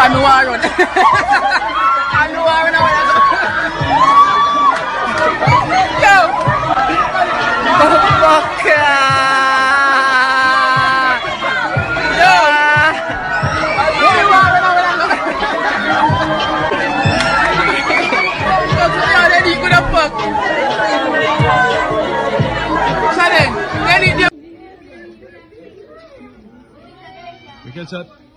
Anwarun. Anwarun naman ako. Yo! Baka! Yo! Anwarun naman ako. Ano hindi ko na fuck? Saan eh? Nani niya? We catch up.